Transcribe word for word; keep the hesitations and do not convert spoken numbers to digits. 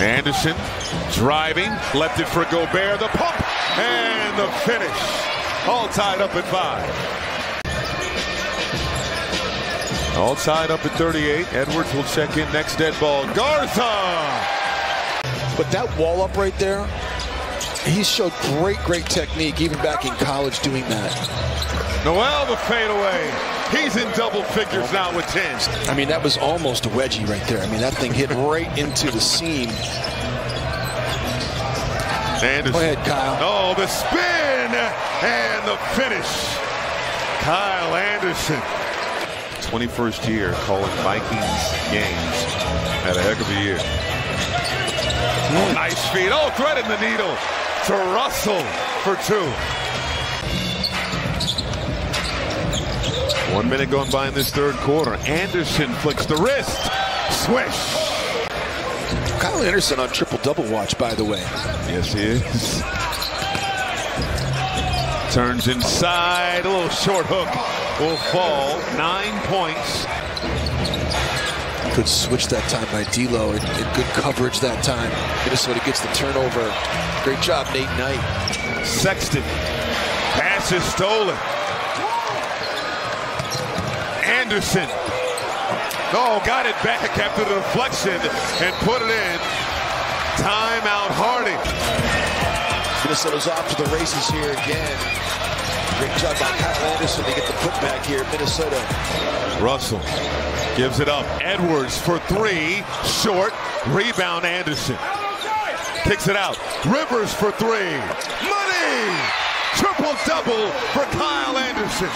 Anderson driving, left it for Gobert, the pump, and the finish. All tied up at five. All tied up at thirty-eight. Edwards will check in next dead ball. Garza! But that wall up right there, he showed great, great technique, even back in college doing that. Noel, the fadeaway. He's in double figures now with ten. I mean, that was almost a wedgie right there. I mean, that thing hit right into the seam. Anderson. Go ahead, Kyle. Oh, the spin and the finish. Kyle Anderson. twenty-first year calling Vikings games. Had a heck of a year. Mm. Nice feed. Oh, threading the needle to Russell for two. One minute going by in this third quarter. Anderson flicks the wrist. Swish. Kyle Anderson on triple-double watch, by the way. Yes, he is. Turns inside. A little short hook will fall. Nine points. Good switch that time by D'Lo, and, and good coverage that time. Minnesota gets the turnover. Great job, Nate Knight. Sexton. Pass is stolen. Anderson, oh, got it back after the deflection and put it in. Timeout, Harding. Minnesota's off to the races here again. Great job by Kyle Anderson to get the putback here. Minnesota. Russell gives it up. Edwards for three, short. Rebound, Anderson. Kicks it out. Rivers for three. Money! Triple-double for Kyle Anderson.